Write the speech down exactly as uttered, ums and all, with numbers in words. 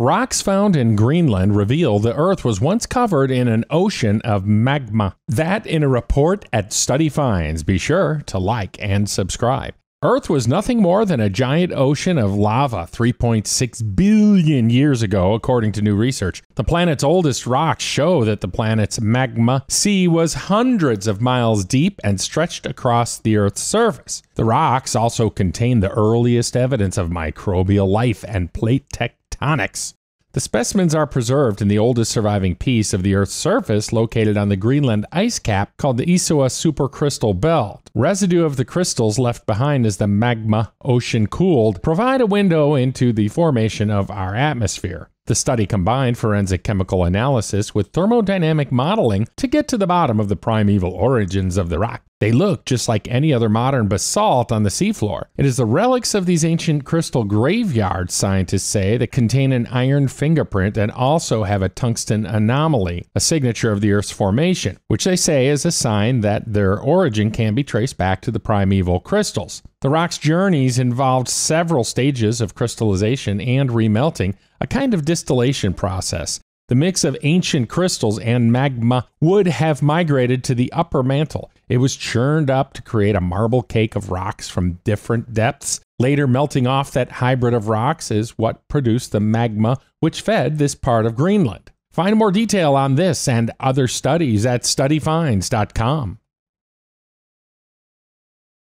Rocks found in Greenland reveal the Earth was once covered in an ocean of magma. That in a report at Study Finds. Be sure to like and subscribe. Earth was nothing more than a giant ocean of lava three point six billion years ago, according to new research. The planet's oldest rocks show that the planet's magma sea was hundreds of miles deep and stretched across the Earth's surface. The rocks also contain the earliest evidence of microbial life and plate tectonics. Onyx. The specimens are preserved in the oldest surviving piece of the Earth's surface located on the Greenland ice cap called the Isua Supercrustal Belt. Residue of the crystals left behind as the magma ocean cooled provide a window into the formation of our atmosphere. The study combined forensic chemical analysis with thermodynamic modeling to get to the bottom of the primeval origins of the rock. They look just like any other modern basalt on the seafloor. It is the relics of these ancient crystal graveyards, scientists say, that contain an iron fingerprint and also have a tungsten anomaly, a signature of the Earth's formation, which they say is a sign that their origin can be traced back to the primeval crystals. The rock's journeys involved several stages of crystallization and remelting, a kind of distillation process. The mix of ancient crystals and magma would have migrated to the upper mantle. It was churned up to create a marble cake of rocks from different depths. Later, melting off that hybrid of rocks is what produced the magma which fed this part of Greenland. Find more detail on this and other studies at study finds dot com.